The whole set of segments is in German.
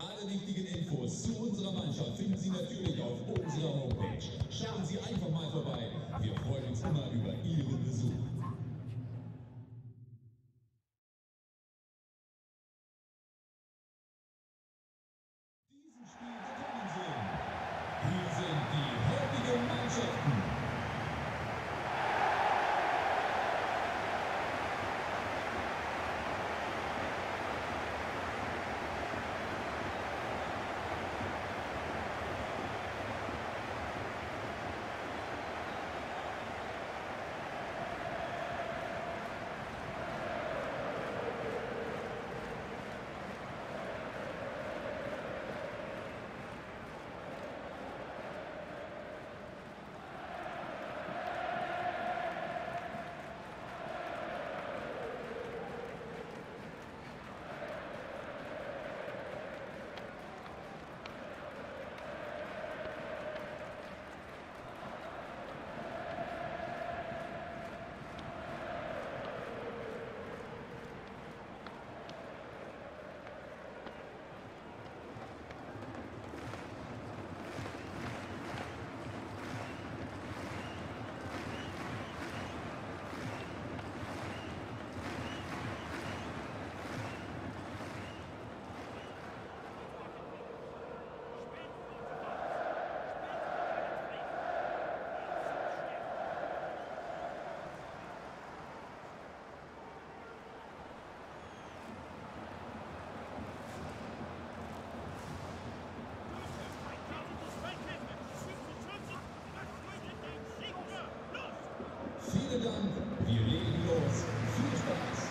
Alle wichtigen Infos zu unserer Mannschaft finden Sie natürlich auf unserer Homepage. Schauen Sie einfach mal vorbei. Wir freuen uns immer über Ihren Besuch. Vielen Dank, wir legen los. Viel Spaß!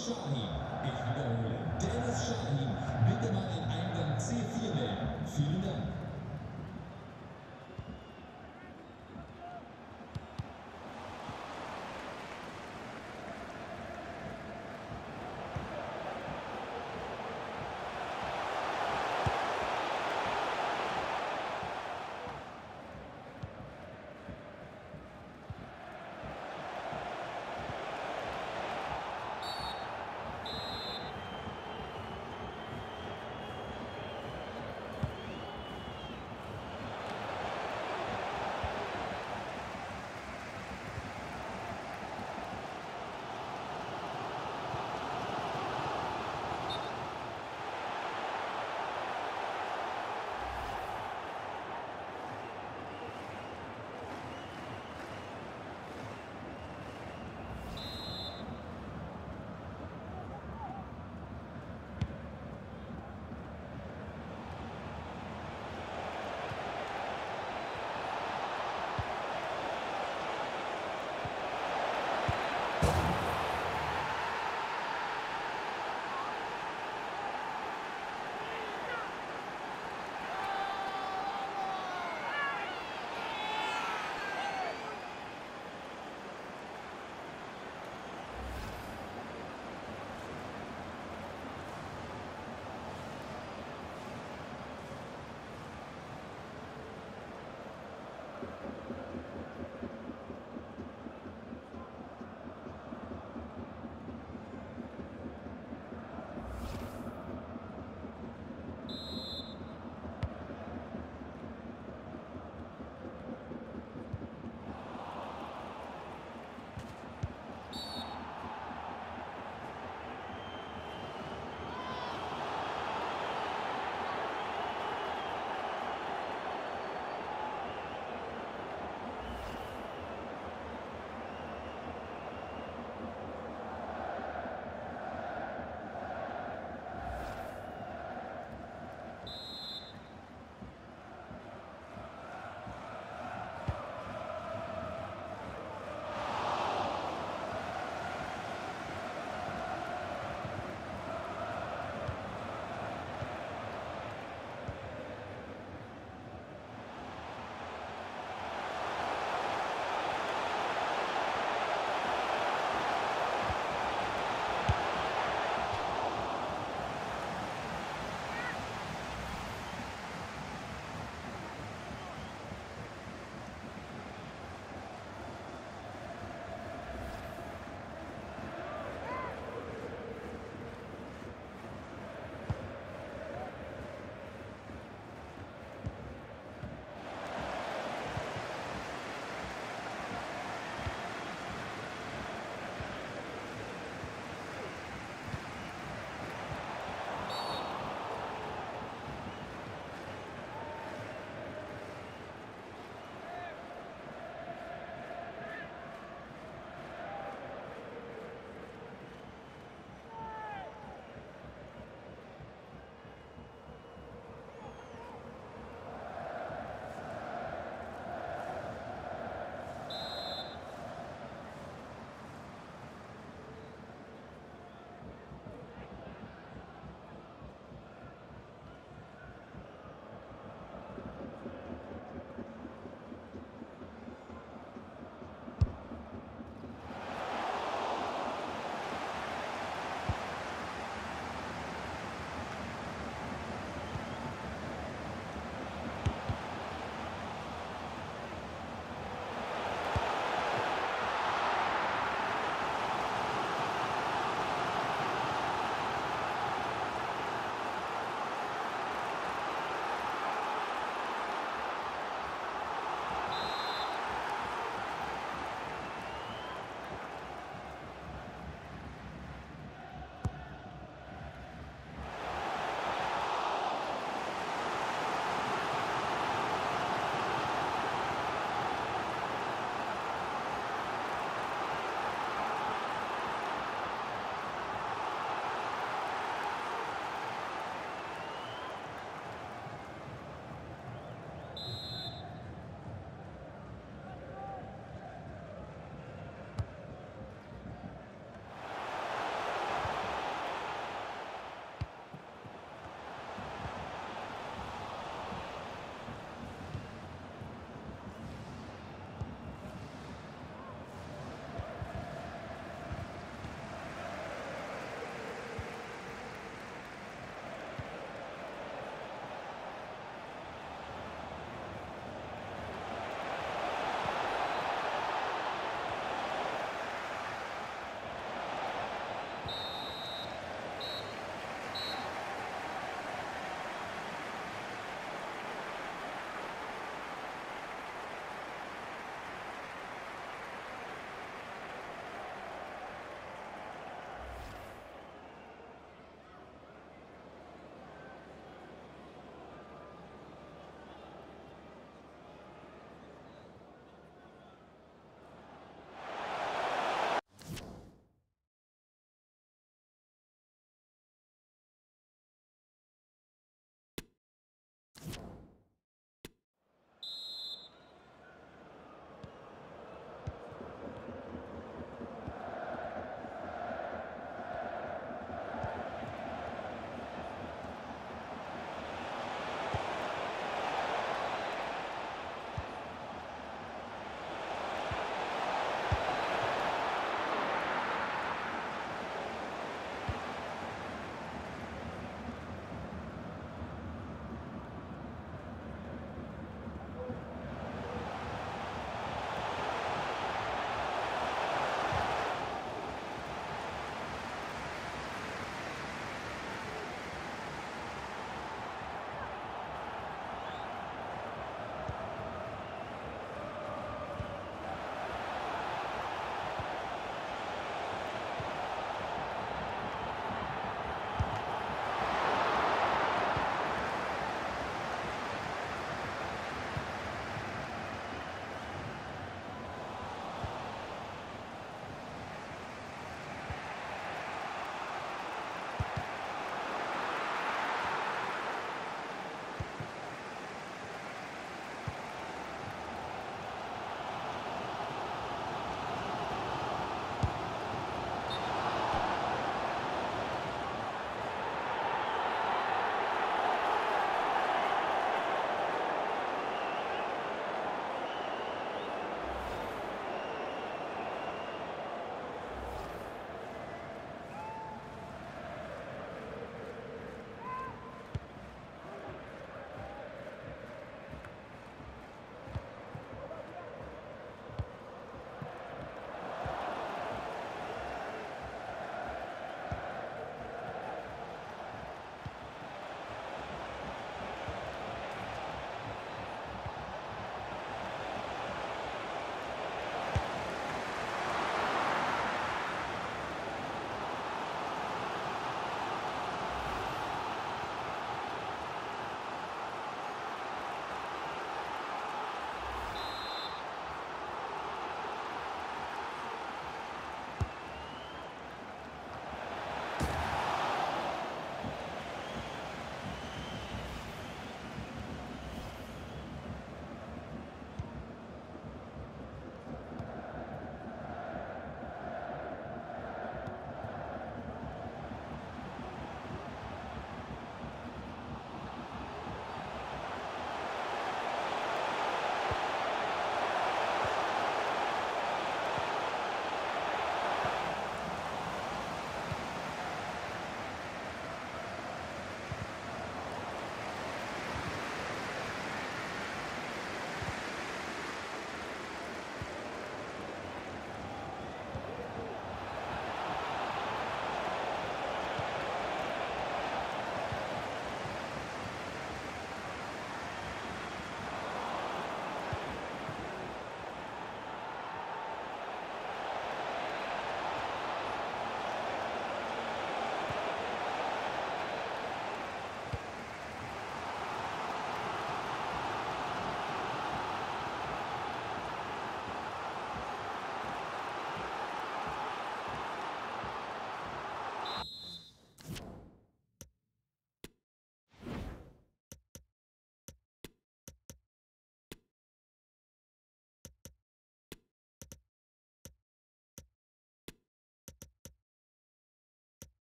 Şahin. Ich wiederhole, Dennis Şahin. Bitte mal den Eingang C4 wählen. Vielen Dank.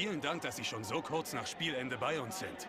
Vielen Dank, dass Sie schon so kurz nach Spielende bei uns sind.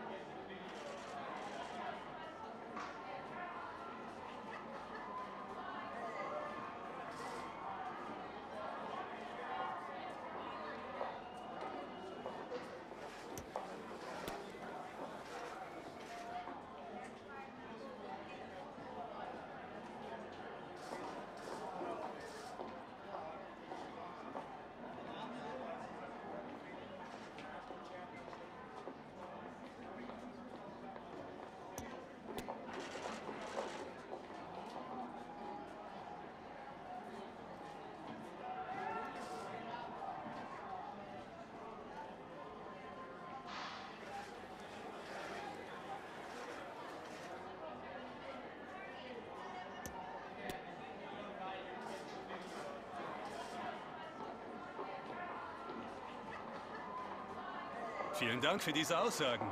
Vielen Dank für diese Aussagen.